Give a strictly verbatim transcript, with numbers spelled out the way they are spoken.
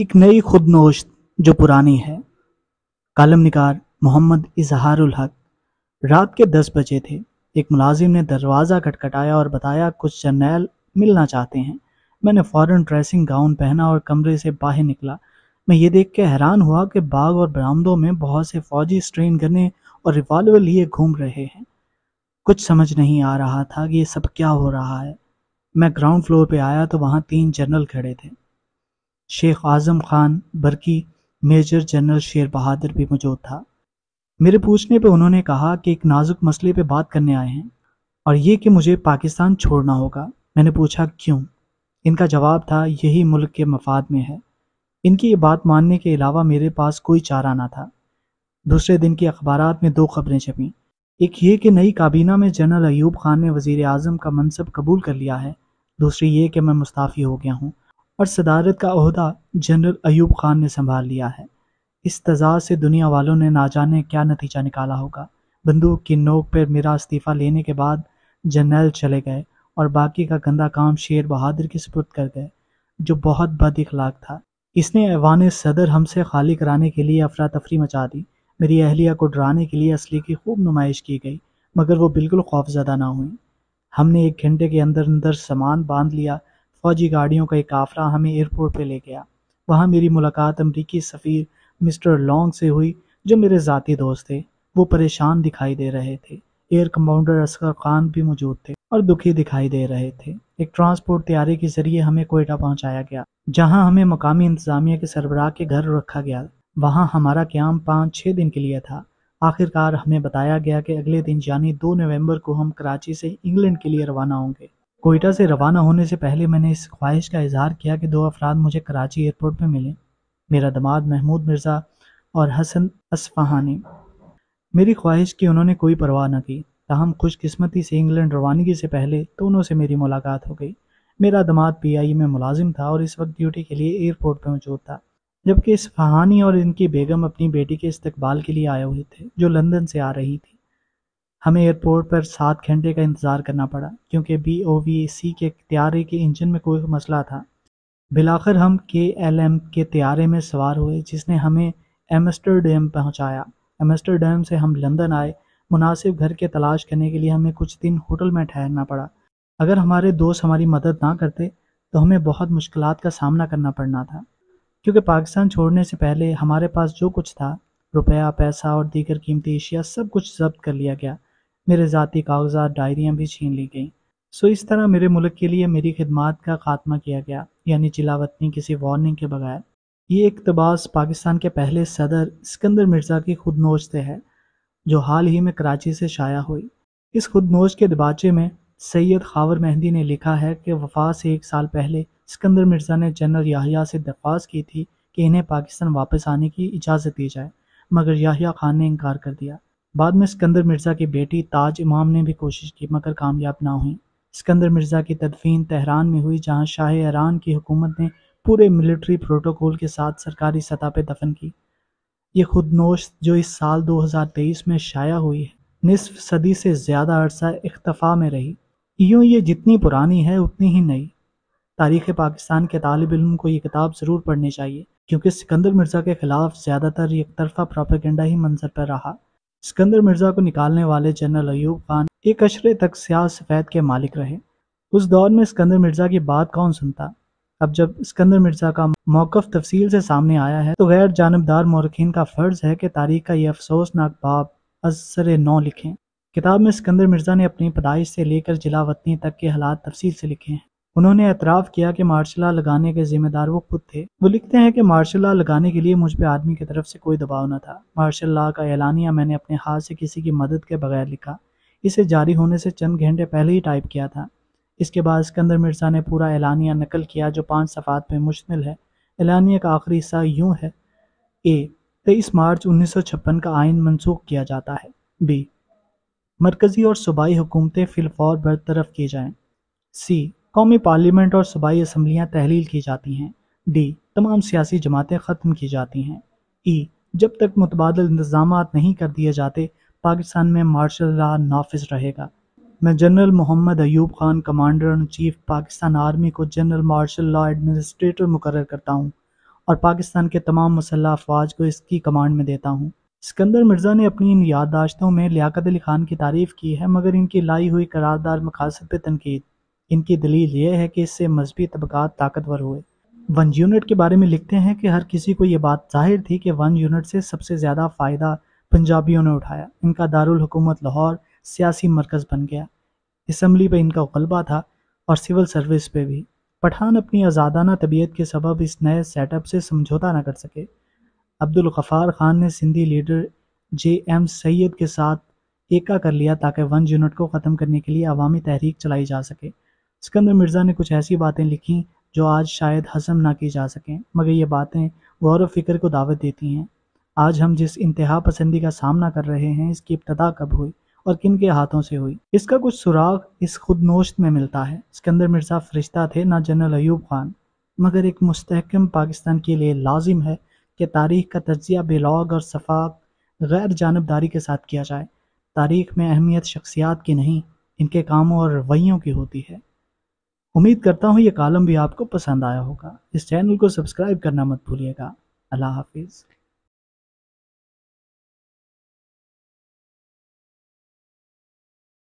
एक नई खुदनोश्त जो पुरानी है। कालम निकार मोहम्मद इजहारुल हक। रात के दस बजे थे। एक मुलाजिम ने दरवाज़ा खटखटाया और बताया, कुछ जर्नैल मिलना चाहते हैं। मैंने फ़ौरन ड्रेसिंग गाउन पहना और कमरे से बाहर निकला। मैं ये देख के हैरान हुआ कि बाग और बरामदों में बहुत से फौजी स्ट्रेन गने और रिवाल्वर लिए घूम रहे हैं। कुछ समझ नहीं आ रहा था कि ये सब क्या हो रहा है। मैं ग्राउंड फ्लोर पे आया तो वहाँ तीन जनरल खड़े थे। शेख आज़म खान बरकी, मेजर जनरल शेर बहादुर भी मौजूद था। मेरे पूछने पे उन्होंने कहा कि एक नाजुक मसले पे बात करने आए हैं और ये कि मुझे पाकिस्तान छोड़ना होगा। मैंने पूछा क्यों? इनका जवाब था, यही मुल्क के मफाद में है। इनकी ये बात मानने के अलावा मेरे पास कोई चारा ना था। दूसरे दिन के अखबारात में दो खबरें छपीं। एक ये कि नई काबीना में जनरल अयूब खान ने वज़ीर आज़म का मनसब कबूल कर लिया है। दूसरी ये कि मैं मुस्ताफ़ी हो गया हूँ और सदारत का ओहदा जनरल अयूब खान ने संभाल लिया है। इस तजाद से दुनिया वालों ने ना जाने क्या नतीजा निकाला होगा। बंदूक की नोक पर मेरा इस्तीफ़ा लेने के बाद जनरल चले गए और बाकी का गंदा काम शेर बहादुर के सुपुर्द कर गए, जो बहुत बद इखलाक था। इसने ऐवान सदर हमसे खाली कराने के लिए अफरा तफरी मचा दी। मेरी अहलिया को डराने के लिए असली की खूब नुमाइश की गई, मगर वो बिल्कुल खौफजदा ना हुई। हमने एक घंटे के अंदर अंदर सामान बांध लिया। फौजी गाड़ियों का एक काफिला हमें एयरपोर्ट पे ले गया। वहाँ मेरी मुलाकात अमरीकी सफ़ीर मिस्टर लॉन्ग से हुई, जो मेरे ज़ाती दोस्त थे। वो परेशान दिखाई दे रहे थे। एयर कमांडर असगर खान भी मौजूद थे और दुखी दिखाई दे रहे थे। एक ट्रांसपोर्ट तैयारी के ज़रिए हमें कोयटा पहुँचाया गया, जहाँ हमें मकामी इंतज़ामिया के सरबराह के घर रखा गया। वहाँ हमारा क्याम पाँच छः दिन के लिए था। आखिरकार हमें बताया गया कि अगले दिन यानी दो नवंबर को हम कराची से इंग्लैंड के लिए रवाना होंगे। कोयटा से रवाना होने से पहले मैंने इस ख्वाहिश का इजहार किया कि दो अफराद मुझे कराची एयरपोर्ट पर मिलें, मेरा दामाद महमूद मिर्ज़ा और हसन असफहानी। मेरी ख्वाहिश की उन्होंने कोई परवाह न की। ताहम खुशकिस्मती से इंग्लैंड रवानगी से पहले दोनों से मेरी मुलाकात हो गई। मेरा दामाद पी आई में मुलाजिम था और इस वक्त ड्यूटी के लिए एयरपोर्ट पर मौजूद था, जबकि असफहानी और इनकी बेगम अपनी बेटी के इस्तकबाल के लिए आए हुए थे, जो लंदन से आ रही थी। हमें एयरपोर्ट पर सात घंटे का इंतज़ार करना पड़ा, क्योंकि बी ओ वी सी के त्यारे के इंजन में कोई मसला था। बिलाखिर हम के एल एम के त्यारे में सवार हुए, जिसने हमें एम्स्टर्डम पहुंचाया। एम्स्टर्डम से हम लंदन आए। मुनासिब घर के तलाश करने के लिए हमें कुछ दिन होटल में ठहरना पड़ा। अगर हमारे दोस्त हमारी मदद ना करते तो हमें बहुत मुश्किल का सामना करना पड़ना था, क्योंकि पाकिस्तान छोड़ने से पहले हमारे पास जो कुछ था, रुपया, पैसा और दीगर कीमती अशिया, सब कुछ जब्त कर लिया गया। मेरे ज़ाती कागजात, डायरियाँ भी छीन ली गईं। सो इस तरह मेरे मुल्क के लिए मेरी खिदमात का खात्मा किया गया, यानी जिलावतनी किसी वार्निंग के बगैर। ये इकतबास पाकिस्तान के पहले सदर सिकंदर मिर्ज़ा की खुदनोश से है, जो हाल ही में कराची से शाया हुई। इस खुदनोश के दबाचे में सैयद खावर मेहदी ने लिखा है कि वफात से एक साल पहले सिकंदर मिर्ज़ा ने जनरल याहिया से दरख्वास्त की थी कि इन्हें पाकिस्तान वापस आने की इजाज़त दी जाए, मगर याहिया खान ने इनकार कर दिया। बाद में सिकंदर मिर्ज़ा की बेटी ताज इमाम ने भी कोशिश की, मगर कामयाब ना हुई। सिकंदर मिर्ज़ा की तदफीन तेहरान में हुई, जहां शाह ईरान की हुकूमत ने पूरे मिलिट्री प्रोटोकॉल के साथ सरकारी सतह पर दफन की। ये खुदनोश जो इस साल दो हज़ार तेईस में शाया हुई है, निसफ सदी से ज़्यादा अरसा इख्तफ़ा में रही। यूँ ये जितनी पुरानी है उतनी ही नई। तारीख़ पाकिस्तान के तालिब इल्म को ये किताब ज़रूर पढ़नी चाहिए, क्योंकि सिकंदर मिर्ज़ा के ख़िलाफ़ ज़्यादातर एक तरफ़ा प्रोपेगेंडा ही मंजर पर रहा। सिकंदर मिर्ज़ा को निकालने वाले जनरल अयूब खान एक अशरे तक सियाह सफ़ैद के मालिक रहे। उस दौर में सिकंदर मिर्ज़ा की बात कौन सुनता। अब जब सिकंदर मिर्ज़ा का मौक़िफ़ तफसील से सामने आया है, तो गैर जानबदार मौरखीन का फ़र्ज़ है कि तारीख़ का ये अफसोसनाक बाब असर नौ लिखें। किताब में सिकंदर मिर्ज़ा ने अपनी पैदाइश से लेकर जिलावतनी तक के हालात तफसील से लिखे हैं। उन्होंने एतराफ़ किया कि मार्शल लॉ लगाने के ज़िम्मेदार वो खुद थे। वो लिखते हैं कि मार्शल लॉ लगाने के लिए मुझ पर आदमी की तरफ से कोई दबाव न था। मार्शल लॉ का एलानिया मैंने अपने हाथ से किसी की मदद के बगैर लिखा। इसे जारी होने से चंद घंटे पहले ही टाइप किया था। इसके बाद सिकंदर मिर्ज़ा ने पूरा एलानिया नकल किया, जो पाँच सफ़ात पर मुश्तमिल है। एलानिया का आखिरी हिस्सा यूँ है। ए तेईस मार्च उन्नीस सौ छप्पन का आइन मनसूख किया जाता है। बी मरकज़ी और सूबाई हुकूमतें फिलफौर बरतरफ की जाएँ। सी कौमी पार्लियामेंट और सूबाई असम्बलियाँ तहलील की जाती हैं। डी तमाम सियासी जमातें ख़त्म की जाती हैं। ई जब तक मुतबादल इंतज़ामात नहीं कर दिए जाते, पाकिस्तान में मार्शल लॉ नाफिज रहेगा। मैं general Mohammad Ayub Khan commander in chief Pakistan army को जनरल मार्शल लॉ एडमिनिस्ट्रेटर मुकर्रर करता हूँ और पाकिस्तान के तमाम मुसल्ह अफवाज को इसकी कमांड में देता हूँ। सिकंदर मिर्ज़ा ने अपनी इन याददाश्तों में लियाकत अली खान की तारीफ़ की है, मगर इनकी लाई हुई करारदार मकासद पर तनकीद। इनकी दलील यह है कि इससे मजहबी तबक़ात ताकतवर हुए। वन यूनिट के बारे में लिखते हैं कि हर किसी को ये बात जाहिर थी कि वन यूनिट से सबसे ज़्यादा फ़ायदा पंजाबियों ने उठाया। इनका दारुल हुकूमत लाहौर सियासी मरकज़ बन गया। इसम्बली पर इनका गलबा था और सिविल सर्विस पे भी। पठान अपनी आज़ादाना तबीयत के सबब इस नए सेटअप से समझौता न कर सके। अब्दुल गफ़ार खान ने Sindhi leader J M Syed के साथ एका कर लिया ताकि वन यूनिट को ख़त्म करने के लिए अवामी तहरीक चलाई जा सके। सिकंदर मिर्ज़ा ने कुछ ऐसी बातें लिखीं जो आज शायद हज़म ना की जा सकें, मगर ये बातें गौर व फिक्र को दावत देती हैं। आज हम जिस इंतहा पसंदी का सामना कर रहे हैं, इसकी इब्तदा कब हुई और किन के हाथों से हुई, इसका कुछ सुराग इस खुदनोश्त में मिलता है। सिकंदर मिर्ज़ा फरिश्ता थे ना जनरल अयूब खान, मगर एक मुस्तहकम पाकिस्तान के लिए लाजिम है कि तारीख का तजिया बेलौग और सफाक गैर जानबदारी के साथ किया जाए। तारीख में अहमियत शख्सियात की नहीं, इनके कामों और रवैयों की होती है। उम्मीद करता हूँ ये कालम भी आपको पसंद आया होगा। इस चैनल को सब्सक्राइब करना मत भूलिएगा। अल्लाह हाफिज़।